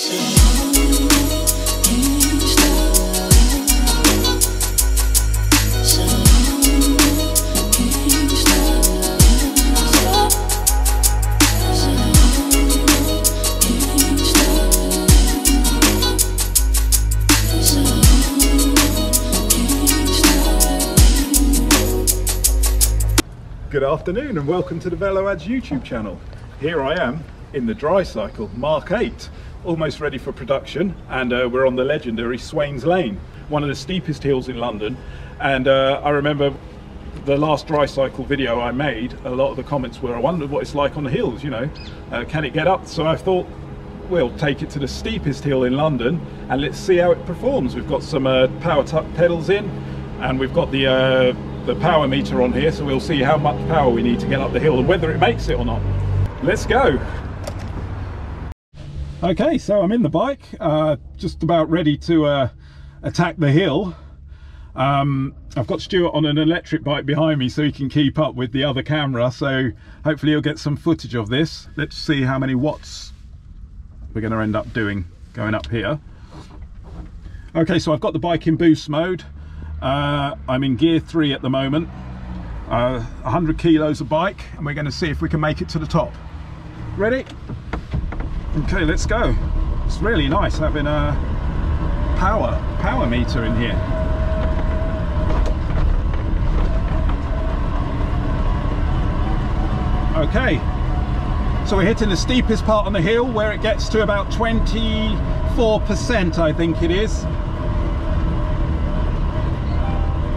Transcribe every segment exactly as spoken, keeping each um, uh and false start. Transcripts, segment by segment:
Good afternoon and welcome to the VeloAds YouTube channel. Here I am in the Drycycle Mark eight, almost ready for production, and uh, we're on the legendary Swain's Lane, one of the steepest hills in London. And uh, I remember the last Drycycle video I made, a lot of the comments were, I wondered what it's like on the hills, you know, uh, can it get up? So I thought, we'll take it to the steepest hill in London and let's see how it performs. We've got some uh, power tuck pedals in, and we've got the uh, the power meter on here, so we'll see how much power we need to get up the hill and whether it makes it or not. Let's go. Okay, so I'm in the bike, uh, just about ready to uh, attack the hill. um, I've got Stuart on an electric bike behind me so he can keep up with the other camera, so hopefully you'll get some footage of this. Let's see how many watts we're going to end up doing going up here. Okay, so I've got the bike in boost mode. Uh, I'm in gear three at the moment, uh, one hundred kilos a bike, and we're going to see if we can make it to the top. Ready? Okay, let's go. It's really nice having a power, power meter in here. Okay, so we're hitting the steepest part on the hill where it gets to about twenty-four percent, I think it is.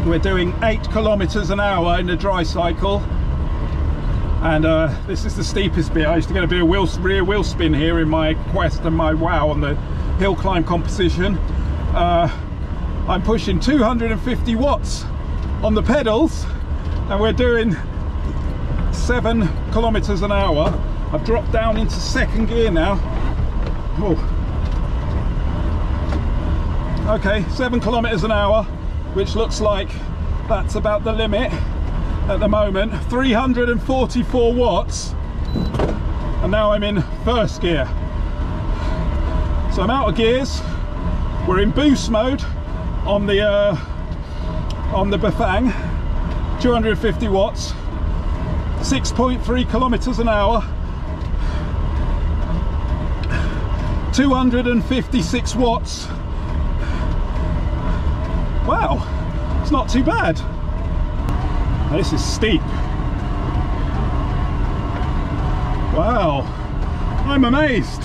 We're doing eight kilometers an hour in a Drycycle, and uh, this is the steepest bit. I used to get a bit of wheel, rear wheel spin here in my Quest and my WOW on the hill climb competition. Uh, I'm pushing two hundred fifty watts on the pedals, and we're doing seven kilometers an hour. I've dropped down into second gear now. Oh. Okay, seven kilometers an hour, which looks like that's about the limit at the moment. three hundred forty-four watts, and now I'm in first gear. So I'm out of gears. We're in boost mode on the uh, on the Bafang, two hundred fifty watts, six point three kilometers an hour, two hundred fifty-six watts. Wow, it's not too bad. This is steep. Wow, I'm amazed.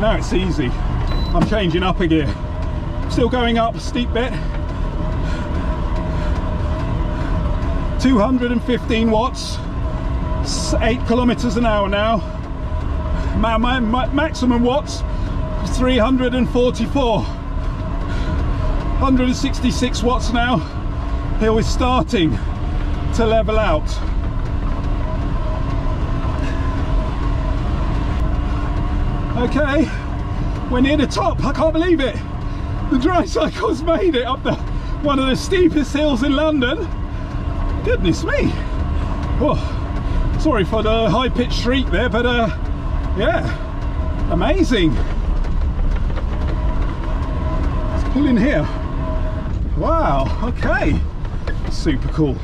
Now it's easy. I'm changing up a gear. Still going up a steep bit. two hundred fifteen watts, eight kilometers an hour now. My, my, my maximum watts is three hundred forty-four. one hundred sixty-six watts now. Hill is starting to level out. Okay, we're near the top. I can't believe it. The Drycycle's made it up the one of the steepest hills in London. Goodness me. Oh, sorry for the high-pitched shriek there, but uh, yeah, amazing. Let's pull in here. Wow, okay, super cool.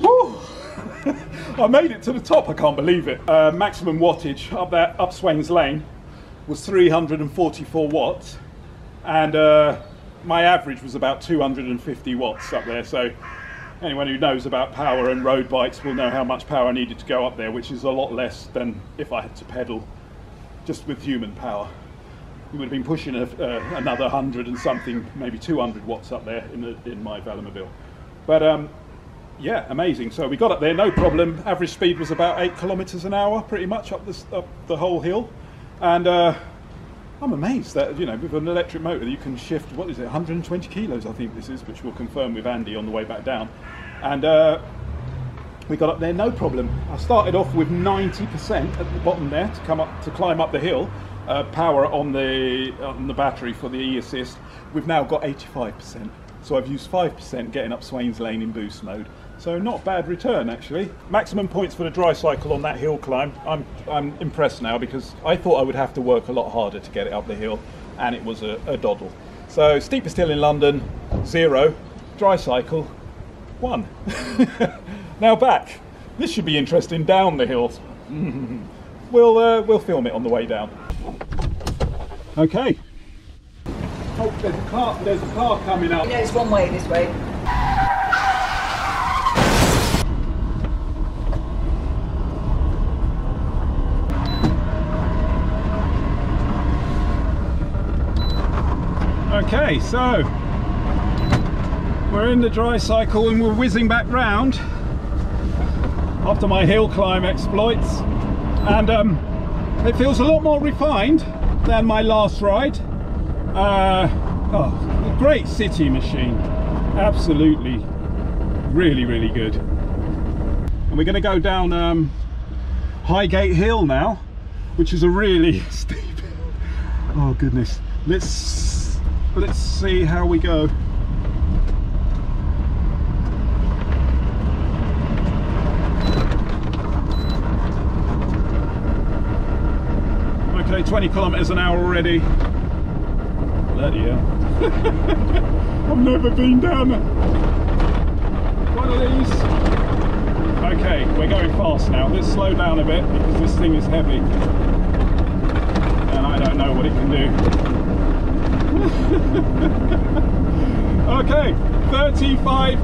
Woo! I made it to the top, I can't believe it. Uh, maximum wattage up that up Swain's Lane was three hundred forty-four watts, and uh, my average was about two hundred fifty watts up there. So anyone who knows about power and road bikes will know how much power I needed to go up there, which is a lot less than if I had to pedal just with human power. We would have been pushing a, uh, another one hundred and something, maybe two hundred watts up there in, the, in my Velomobile. But um, yeah, amazing. So we got up there, no problem. Average speed was about eight kilometers an hour, pretty much up the, up the whole hill. And uh, I'm amazed that, you know, with an electric motor you can shift, what is it, one hundred twenty kilos I think this is, which we'll confirm with Andy on the way back down. And uh, we got up there no problem. I started off with ninety percent at the bottom there to come up to climb up the hill, uh, power on the on the battery for the e-assist. We've now got eighty-five percent, So I've used five percent getting up Swain's Lane in boost mode. So not bad return actually. Maximum points for the Drycycle on that hill climb. I'm, I'm impressed now, because I thought I would have to work a lot harder to get it up the hill, and it was a, a doddle. So steepest hill in London, zero. Drycycle, one. Now back. This should be interesting down the hill. We'll, uh, we'll film it on the way down. Okay. Oh, there's a car, there's a car coming up. You know, it's one way this way. Okay, so we're in the Drycycle and we're whizzing back round after my hill climb exploits, and um, it feels a lot more refined than my last ride. Uh, oh, great city machine, absolutely, really, really good. And we're going to go down um, Highgate Hill now, which is a really steep hill. Oh goodness, let's let's see how we go. Okay, twenty kilometers an hour already. Bloody hell. I've never been down one of these. Okay, we're going fast now. Let's slow down a bit because this thing is heavy. And I don't know what it can do. Okay, thirty-five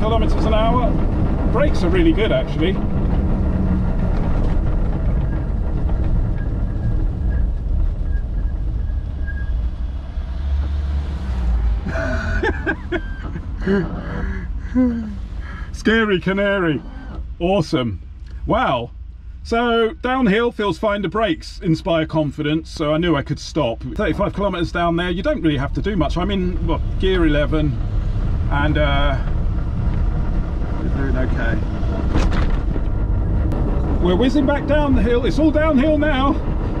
kilometers an hour. Brakes are really good actually. Scary canary. Awesome. Wow. So downhill feels fine. The brakes inspire confidence, so I knew I could stop. thirty-five kilometers down there, you don't really have to do much. I'm in what, gear eleven, and uh, we're doing okay. We're whizzing back down the hill. It's all downhill now.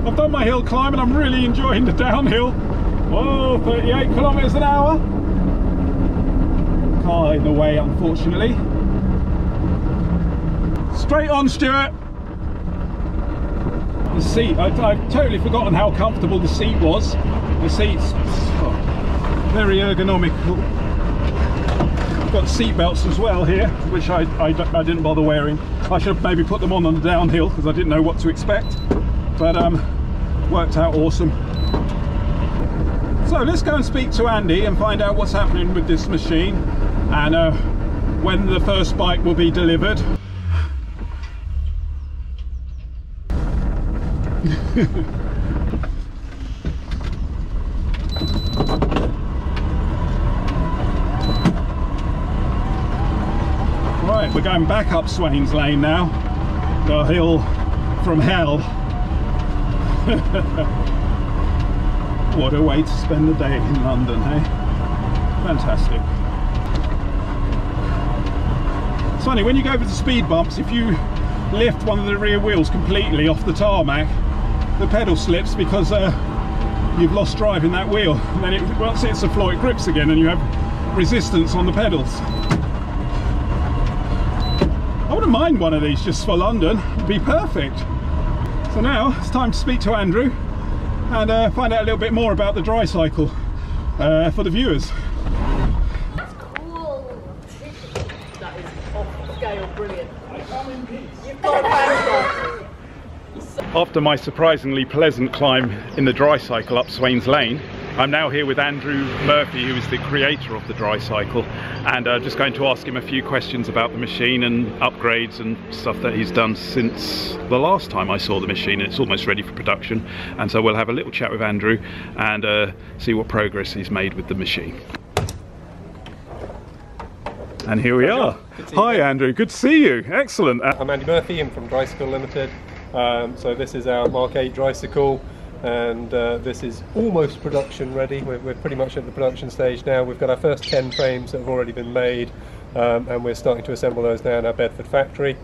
I've done my hill climb and I'm really enjoying the downhill. Whoa, thirty-eight kilometers an hour. Car in the way, unfortunately. Straight on, Stuart. The seat, I, I've totally forgotten how comfortable the seat was. The seat's oh, very ergonomical. Got seat belts as well here, which I, I, I didn't bother wearing. I should have maybe put them on on the downhill because I didn't know what to expect, but um, worked out awesome. So let's go and speak to Andy and find out what's happening with this machine, and uh, when the first bike will be delivered. Right, we're going back up Swain's Lane now, the hill from hell. What a way to spend the day in London, hey? Fantastic. Funny, when you go for the speed bumps, if you lift one of the rear wheels completely off the tarmac, the pedal slips because uh, you've lost drive in that wheel. And then it, once it's the floor, it grips again and you have resistance on the pedals. I wouldn't mind one of these just for London. It'd be perfect. So now it's time to speak to Andrew and uh, find out a little bit more about the Drycycle uh, for the viewers. After my surprisingly pleasant climb in the Drycycle up Swain's Lane, I'm now here with Andrew Murphy, who is the creator of the Drycycle, and uh, just going to ask him a few questions about the machine and upgrades and stuff that he's done since the last time I saw the machine, and it's almost ready for production. And so we'll have a little chat with Andrew and uh, see what progress he's made with the machine. And here we are. Hi Andrew, good to see you. Excellent. I'm Andy Murphy, I'm from Drycycle Limited. Um, so this is our Mark eight Drycycle, and uh, this is almost production ready. We're, we're pretty much at the production stage now. We've got our first ten frames that have already been made, um, and we're starting to assemble those now in our Bedford factory.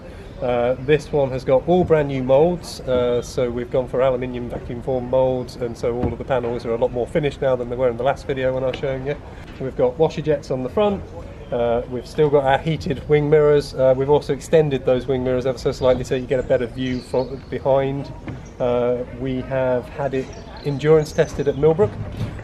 Uh, this one has got all brand new moulds, uh, so we've gone for aluminium vacuum formed moulds, and so all of the panels are a lot more finished now than they were in the last video when I was showing you. We've got washer jets on the front, uh, we've still got our heated wing mirrors, uh, we've also extended those wing mirrors ever so slightly so you get a better view from behind. Uh, we have had it endurance tested at Millbrook,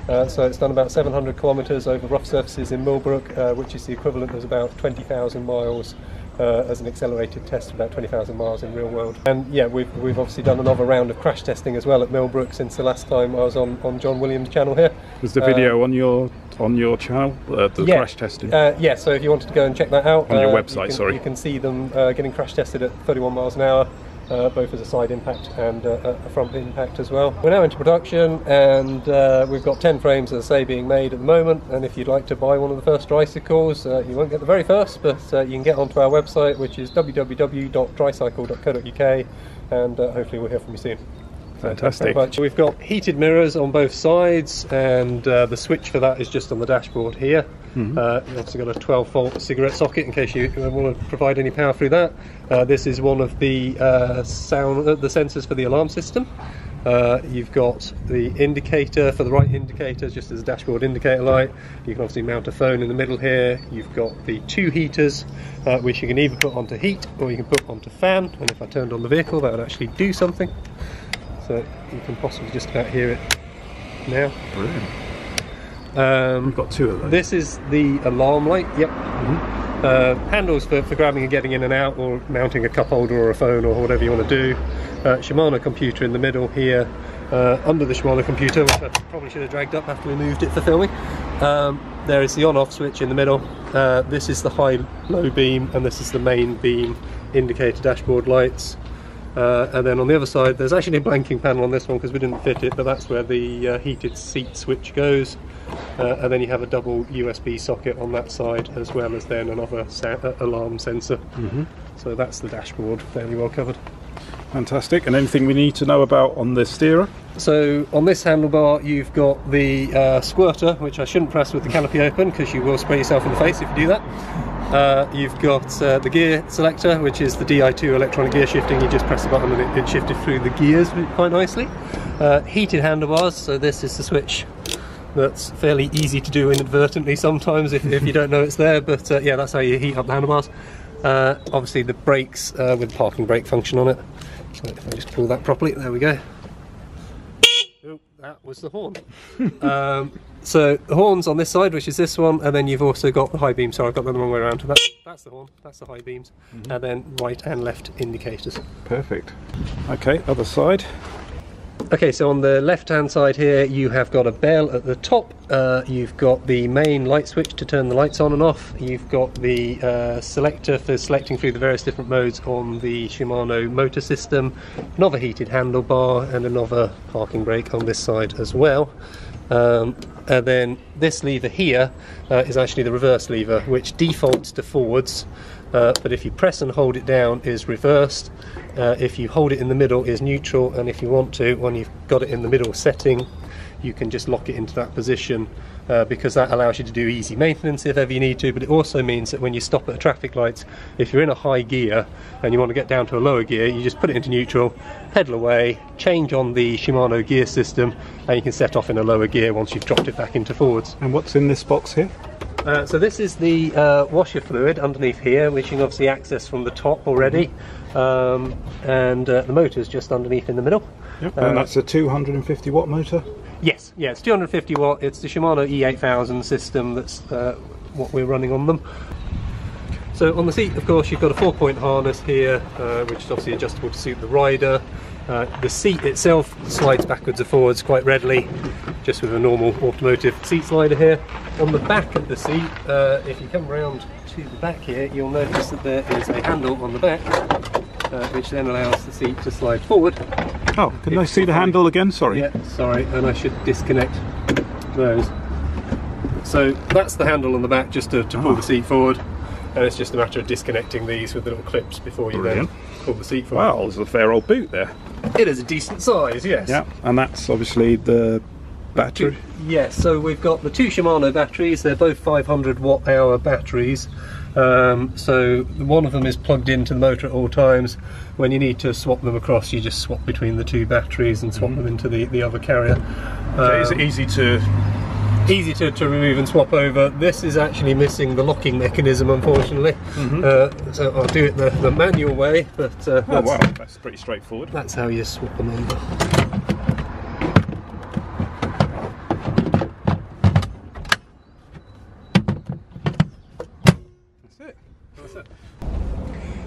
uh, so it's done about seven hundred kilometres over rough surfaces in Millbrook, uh, which is the equivalent of about twenty thousand miles. Uh, as an accelerated test, about twenty thousand miles in real world. And yeah, we've, we've obviously done another round of crash testing as well at Millbrook since the last time I was on, on John Williams' channel here. Was the video um, on your on your channel, uh, the yeah, crash testing? Uh, yeah, so if you wanted to go and check that out. On uh, your website, you can, sorry. You can see them uh, getting crash tested at thirty-one miles an hour, uh, both as a side impact and uh, a front impact as well. We're now into production, and uh, we've got ten frames, as I say, being made at the moment, and if you'd like to buy one of the first Drycycles, uh, you won't get the very first, but uh, you can get onto our website, which is w w w dot drycycle dot co dot u k, and uh, hopefully we'll hear from you soon. Fantastic. So we've got heated mirrors on both sides, and uh, the switch for that is just on the dashboard here. Mm-hmm. Uh, you've also got a twelve volt cigarette socket in case you want to provide any power through that. Uh, this is one of the uh, sound, uh, the sensors for the alarm system. Uh, you've got the indicator for the right indicator, just as a dashboard indicator light. You can obviously mount a phone in the middle here. You've got the two heaters, uh, which you can either put onto heat or you can put onto fan. And if I turned on the vehicle, that would actually do something. So you can possibly just about hear it now. Brilliant. Um, We've got two of those. This is the alarm light, yep. Mm-hmm. uh, handles for, for grabbing and getting in and out, or mounting a cup holder or a phone or whatever you want to do. Uh, Shimano computer in the middle here, uh, under the Shimano computer, which I probably should have dragged up after we moved it for filming. Um, there is the on-off switch in the middle. Uh, this is the high-low beam, and this is the main beam indicator dashboard lights. Uh, and then on the other side, there's actually a blanking panel on this one because we didn't fit it, but that's where the uh, heated seat switch goes. Uh, and then you have a double U S B socket on that side, as well as then another alarm sensor. Mm-hmm. So that's the dashboard, fairly well covered. Fantastic. And anything we need to know about on the steerer? So on this handlebar, you've got the uh, squirter, which I shouldn't press with the canopy open because you will spray yourself in the face if you do that. Uh, you've got uh, the gear selector, which is the D I two electronic gear shifting. You just press the button and it, it shifted through the gears quite nicely. Uh, heated handlebars, so this is the switch that's fairly easy to do inadvertently sometimes if, if you don't know it's there, but uh, yeah, that's how you heat up the handlebars. Uh, obviously the brakes uh, with parking brake function on it. So if I just pull that properly, there we go. Oh, that was the horn. um, So the horn's on this side, which is this one, and then you've also got the high beam. Sorry, I've got them the wrong way around. That's, that's the horn, that's the high beams, mm-hmm. and then right and left indicators. Perfect. Okay, other side. Okay, so on the left-hand side here, you have got a bell at the top. Uh, you've got the main light switch to turn the lights on and off. You've got the uh, selector for selecting through the various different modes on the Shimano motor system. Another heated handlebar and another parking brake on this side as well. Um, and then this lever here uh, is actually the reverse lever, which defaults to forwards, uh, but if you press and hold it down is reversed, uh, if you hold it in the middle is neutral, and if you want to, when you've got it in the middle setting, you can just lock it into that position, uh, because that allows you to do easy maintenance if ever you need to, but it also means that when you stop at a traffic light, if you're in a high gear and you want to get down to a lower gear, you just put it into neutral, pedal away, change on the Shimano gear system, and you can set off in a lower gear once you've dropped it back into forwards. And what's in this box here? Uh, so this is the uh, washer fluid underneath here, which you can obviously access from the top already, um, and uh, the motor's just underneath in the middle. Yep, uh, and that's a two hundred fifty watt motor? Yes, yeah, it's two hundred fifty watt, it's the Shimano E eight thousand system, that's uh, what we're running on them. So on the seat, of course, you've got a four-point harness here, uh, which is obviously adjustable to suit the rider. Uh, the seat itself slides backwards and forwards quite readily, just with a normal automotive seat slider here. On the back of the seat, uh, if you come round to the back here, you'll notice that there is a handle on the back, uh, which then allows the seat to slide forward. Oh, didn't I see the handle again? Sorry. Yeah, sorry, and I should disconnect those. So that's the handle on the back, just to, to pull oh. the seat forward. And it's just a matter of disconnecting these with the little clips before you Brilliant. Then pull the seat forward. Wow, there's a fair old boot there. It is a decent size, yes. Yeah, and that's obviously the battery. Yes, yeah, so we've got the two Shimano batteries. They're both five hundred watt hour batteries. Um, so one of them is plugged into the motor at all times. When you need to swap them across, you just swap between the two batteries and swap mm-hmm. them into the, the other carrier. Um, okay, is it easy to... Easy to, to remove and swap over. This is actually missing the locking mechanism, unfortunately. Mm-hmm. uh, so I'll do it the, the manual way, but uh, oh, that's, wow. that's pretty straightforward. That's how you swap them over.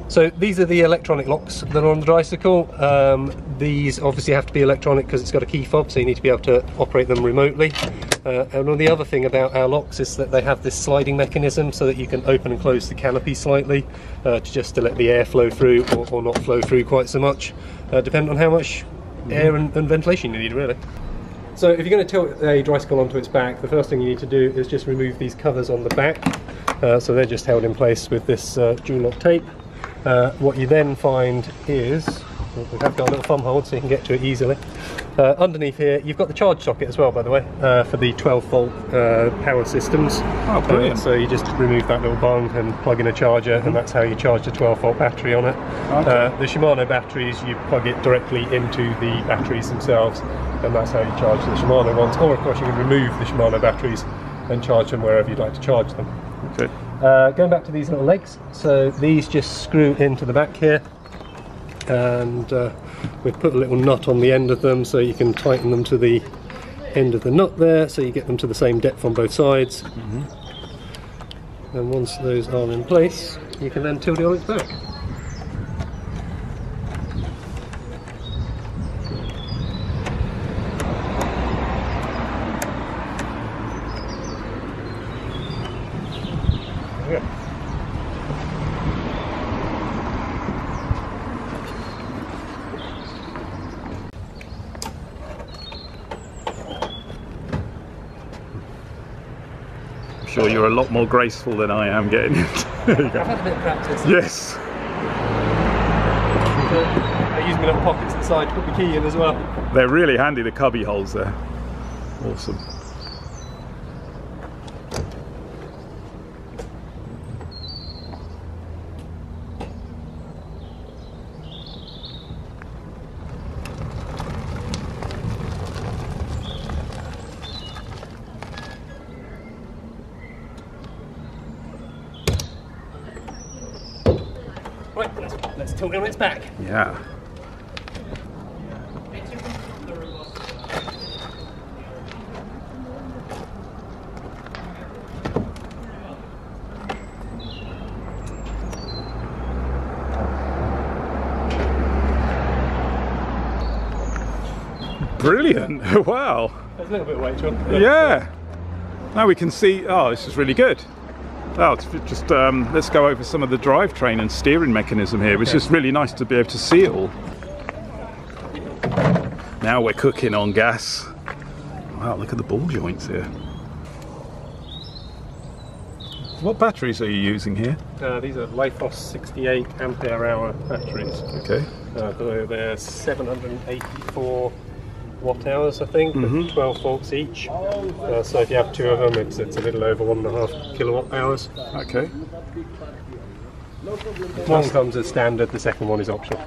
So these are the electronic locks that are on the Drycycle. Um, these obviously have to be electronic because it's got a key fob, so you need to be able to operate them remotely. Uh, and the other thing about our locks is that they have this sliding mechanism so that you can open and close the canopy slightly uh, to just to let the air flow through or, or not flow through quite so much, uh, depending on how much mm. air and, and ventilation you need, really. So if you're going to tilt a Drycycle onto its back, the first thing you need to do is just remove these covers on the back. Uh, so they're just held in place with this uh, dual lock tape. Uh, what you then find is, well, we have got a little thumb hold so you can get to it easily. Uh, underneath here you've got the charge socket as well, by the way, uh, for the twelve volt uh, power systems. Oh, brilliant. Uh, so you just remove that little bung and plug in a charger, mm-hmm. and that's how you charge the twelve volt battery on it. Okay. uh, the Shimano batteries, you plug it directly into the batteries themselves, and that's how you charge the Shimano ones, or of course you can remove the Shimano batteries and charge them wherever you'd like to charge them. Okay. Uh, going back to these little legs, so these just screw into the back here, and uh, we've put a little nut on the end of them so you can tighten them to the end of the nut there, so you get them to the same depth on both sides. Mm-hmm. And once those are in place, you can then tilt it on its back. Sure, you're a lot more graceful than I am getting it. I've had a bit of practice. Yes. I use my little pockets inside to put the key in as well. They're really handy, the cubby holes there. Awesome. Right, let's, let's tilt it on its back. Yeah. Brilliant! Wow. There's a little bit of weight, John. Yeah. Now we can see. Oh, this is really good. Oh, it's just um, let's go over some of the drivetrain and steering mechanism here, which okay. is really nice to be able to see it all. Now we're cooking on gas. Wow, look at the ball joints here. What batteries are you using here? Uh, these are Lifos sixty-eight ampere hour batteries. Okay. Uh, so they're seven hundred eighty-four watt hours, I think, mm-hmm. with twelve volts each. Uh, so if you have two of them, it's, it's a little over one and a half kilowatt hours. Okay. One comes as standard, the second one is optional.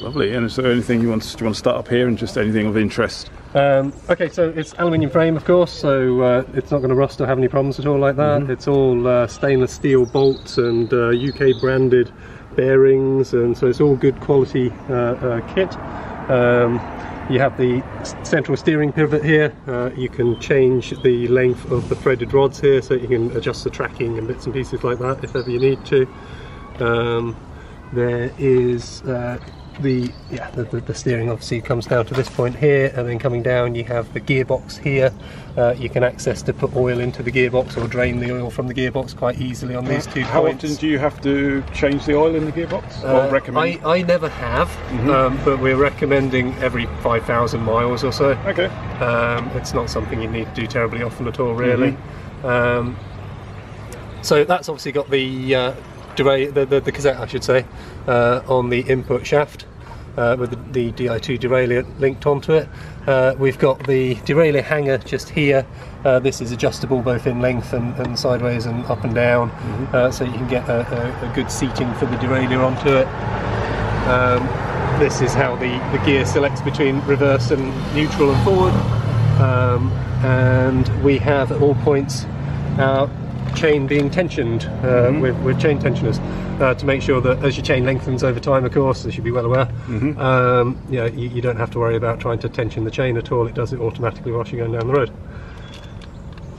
Lovely. And is there anything you want to, do you want to start up here and just anything of interest? Um, okay, so it's aluminium frame, of course, so uh, it's not going to rust or have any problems at all like that. Mm-hmm. It's all uh, stainless steel bolts and uh, U K branded bearings, and so it's all good quality uh, uh, kit. Um, You have the central steering pivot here. Uh, you can change the length of the threaded rods here, so you can adjust the tracking and bits and pieces like that if ever you need to. Um, there is uh, the, yeah, the, the steering obviously comes down to this point here, and then coming down you have the gearbox here. Uh, you can access to put oil into the gearbox or drain the oil from the gearbox quite easily on these two How points. How often do you have to change the oil in the gearbox? Uh, or recommend? I, I never have, mm-hmm. um, but we're recommending every five thousand miles or so. Okay. Um, it's not something you need to do terribly often at all, really. Mm-hmm. um, so that's obviously got the, uh, the, the, the cassette, I should say, uh, on the input shaft. uh, with the, the D I two derailleur linked onto it. Uh, we've got the derailleur hanger just here. Uh, this is adjustable both in length and, and sideways and up and down, mm-hmm. uh, so you can get a, a, a good seating for the derailleur onto it. Um, this is how the, the gear selects between reverse and neutral and forward. Um, and we have at all points our chain being tensioned uh, mm-hmm. with, with chain tensioners uh, to make sure that as your chain lengthens over time, of course, as you'll be well aware, mm-hmm. um, you, know, you, you don't have to worry about trying to tension the chain at all. It does it automatically whilst you're going down the road.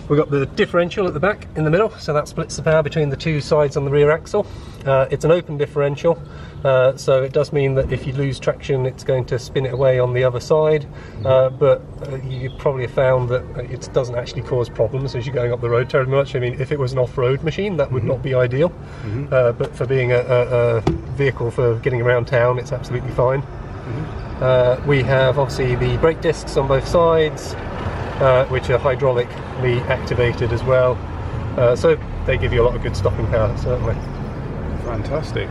We've got the differential at the back in the middle, so that splits the power between the two sides on the rear axle. Uh, it's an open differential, uh, so it does mean that if you lose traction it's going to spin it away on the other side, uh, but uh, you probably have found that it doesn't actually cause problems as you're going up the road terribly much. I mean, if it was an off-road machine that would mm-hmm. not be ideal, mm-hmm. uh, but for being a, a, a vehicle for getting around town it's absolutely fine. Mm-hmm. uh, we have obviously the brake discs on both sides, Uh, which are hydraulically activated as well, uh, so they give you a lot of good stopping power, certainly. Fantastic.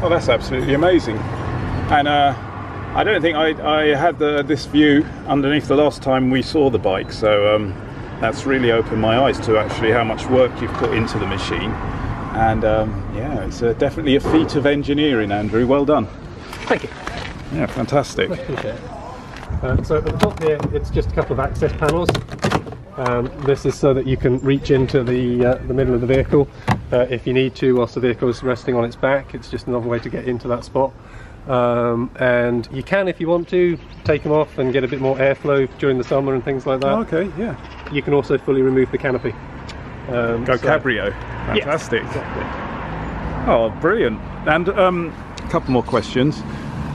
Well, that's absolutely amazing. And uh, I don't think I, I had the, this view underneath the last time we saw the bike, so um, that's really opened my eyes to actually how much work you've put into the machine. And um, yeah, it's uh, definitely a feat of engineering, Andrew. Well done. Thank you. Yeah, fantastic. I appreciate it. Uh, so at the top here it's just a couple of access panels. Um, this is so that you can reach into the, uh, the middle of the vehicle uh, if you need to whilst the vehicle is resting on its back. It's just another way to get into that spot, um, and you can, if you want to, take them off and get a bit more airflow during the summer and things like that. Oh, okay, yeah. You can also fully remove the canopy. Um, Go so. Cabrio. Fantastic. Yes, exactly. Oh, brilliant. And um, a couple more questions.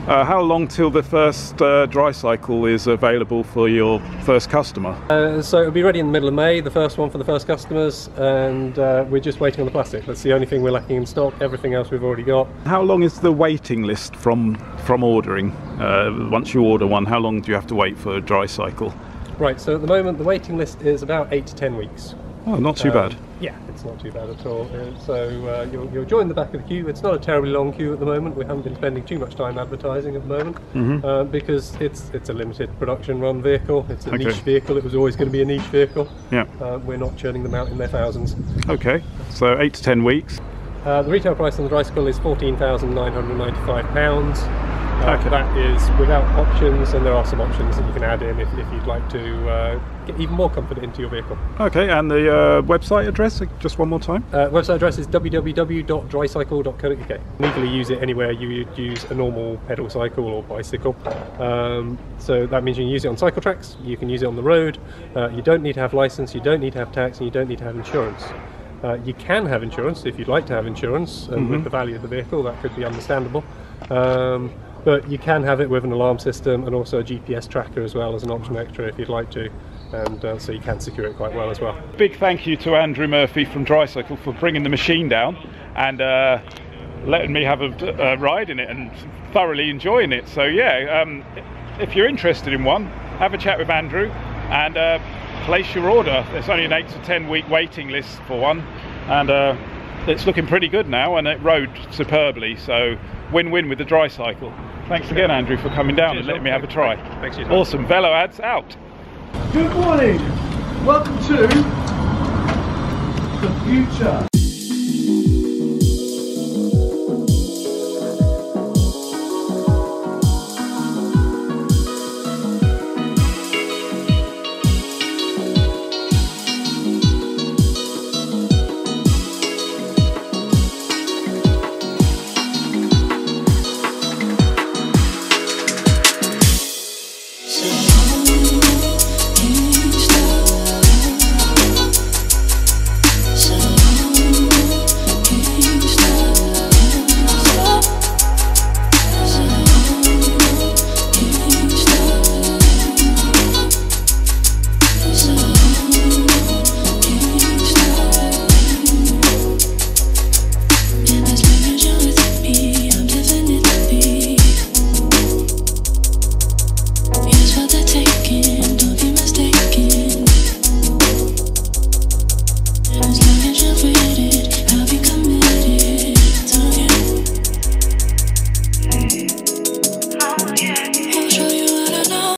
Uh, how long till the first uh, Drycycle is available for your first customer? Uh, so it'll be ready in the middle of May, the first one for the first customers, and uh, we're just waiting on the plastic. That's the only thing we're lacking in stock. Everything else we've already got. How long is the waiting list from from ordering? Uh, once you order one, how long do you have to wait for a Drycycle? Right, so at the moment the waiting list is about eight to ten weeks. Oh, not too um, bad. Yeah, it's not too bad at all. So uh, you'll, you'll join the back of the queue. It's not a terribly long queue at the moment. We haven't been spending too much time advertising at the moment, mm-hmm. uh, because it's it's a limited production run vehicle. It's a okay. niche vehicle. It was always going to be a niche vehicle. Yeah. Uh, we're not churning them out in their thousands. Okay, so eight to ten weeks. Uh, the retail price on the Drycycle is fourteen thousand nine hundred ninety-five pounds. Uh, okay. That is without options, and there are some options that you can add in if, if you'd like to uh, get even more comfort into your vehicle. Okay, and the uh, website address, just one more time? Uh, website address is w w w dot drycycle dot co dot u k. You can legally use it anywhere you would use a normal pedal cycle or bicycle. Um, so that means you can use it on cycle tracks, you can use it on the road, uh, you don't need to have license, you don't need to have tax, and you don't need to have insurance. Uh, you can have insurance if you'd like to have insurance, and mm-hmm. with the value of the vehicle that could be understandable. Um, But you can have it with an alarm system and also a G P S tracker as well as an option extra if you'd like to, and uh, so you can secure it quite well as well. Big thank you to Andrew Murphy from Drycycle for bringing the machine down and uh, letting me have a, a ride in it and thoroughly enjoying it. So yeah, um, if you're interested in one, have a chat with Andrew and uh, place your order. There's only an eight to ten week waiting list for one, and uh, it's looking pretty good now, and it rode superbly, so win-win with the Drycycle. Thanks again, Andrew, for coming down. Cheers, and letting me have a try. Thanks. Thanks. Awesome. VeloAds out. Good morning. Welcome to the future.